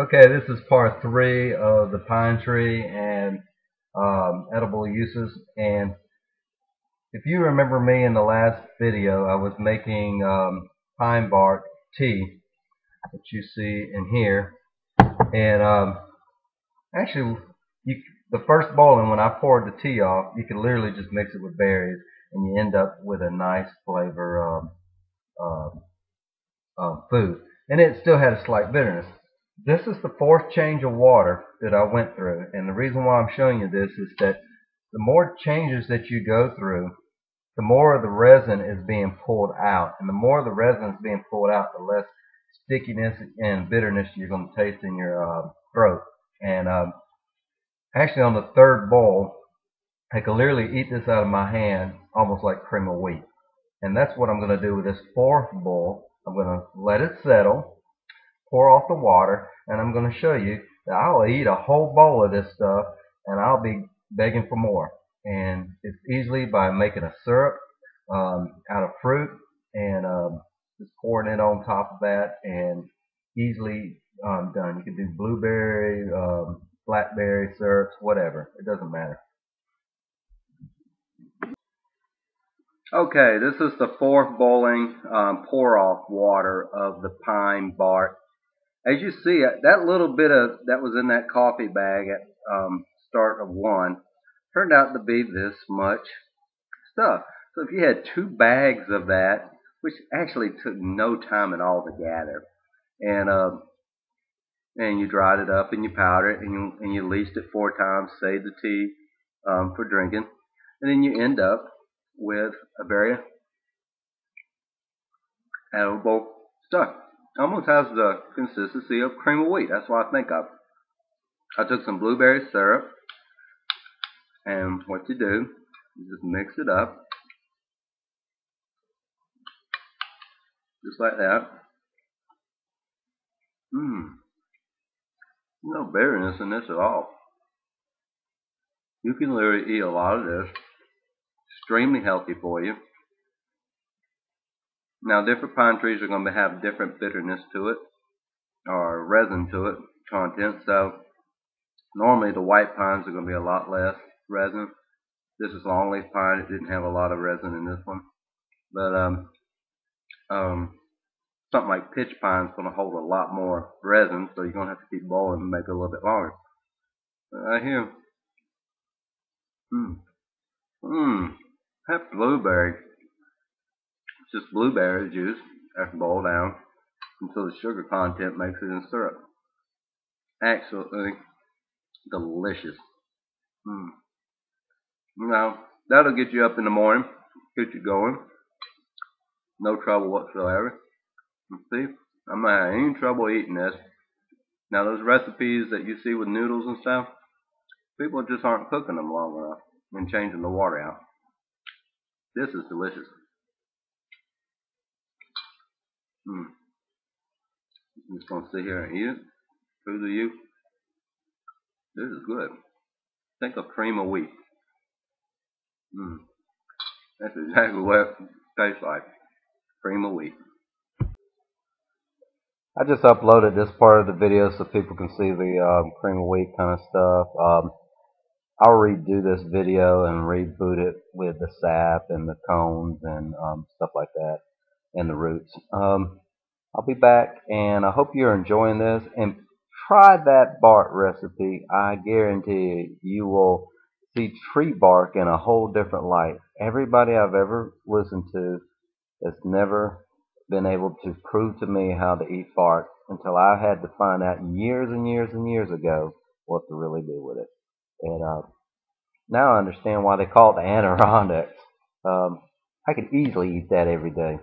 Okay, this is part 3 of the pine tree and edible uses. And if you remember me in the last video, I was making pine bark tea, which you see in here. And actually, the first boiling, when I poured the tea off, you can literally just mix it with berries, and you end up with a nice flavor of food. And it still had a slight bitterness. This is the 4th change of water that I went through, and the reason why I'm showing you this is that the more changes that you go through, the more of the resin is being pulled out, and the more of the resin is being pulled out, the less stickiness and bitterness you're going to taste in your throat. And actually, on the 3rd bowl, I could literally eat this out of my hand, almost like cream of wheat. And that's what I'm going to do with this 4th bowl. I'm going to let it settle, pour off the water, and I'm going to show you that I'll eat a whole bowl of this stuff and I'll be begging for more. And it's easily by making a syrup out of fruit and just pouring it on top of that, and easily done. You can do blueberry, blackberry syrups, whatever. It doesn't matter. Okay, this is the 4th boiling pour off water of the pine bark. As you see, that little bit of that was in that coffee bag at start of 1 turned out to be this much stuff. So if you had 2 bags of that, which actually took no time at all to gather, and you dried it up and you powdered it, and you leached it 4 times, saved the tea for drinking, and then you end up with a very edible stuff. Almost has the consistency of cream of wheat. That's what I think of. I took some blueberry syrup, and what you do is just mix it up, just like that. No bitterness in this at all. You can literally eat a lot of this. Extremely healthy for you. Now, different pine trees are going to have different bitterness to it, or resin to it content. So normally the white pines are going to be a lot less resin. This is longleaf pine. It didn't have a lot of resin in this one, but something like pitch pine is going to hold a lot more resin, so you're going to have to keep boiling and make it a little bit longer. Right here. That blueberry, it's just blueberry juice that's boiled down until the sugar content makes it in syrup. Absolutely delicious. Now, that'll get you up in the morning, get you going. No trouble whatsoever. See, I'm not having any trouble eating this. Now, those recipes that you see with noodles and stuff, people just aren't cooking them long enough and changing the water out. This is delicious. I'm just going to sit here and eat it. Prove to you, this is good. Think of cream of wheat. That's exactly what it tastes like. Cream of wheat. I just uploaded this part of the video so people can see the cream of wheat kind of stuff. I'll redo this video and reboot it with the sap and the cones and stuff like that, and the roots. I'll be back, and I hope you're enjoying this. And try that bark recipe. I guarantee you will see tree bark in a whole different light. Everybody I've ever listened to has never been able to prove to me how to eat bark until I had to find out years and years and years ago what to really do with it. And now I understand why they call it the Adirondacks. I could easily eat that every day.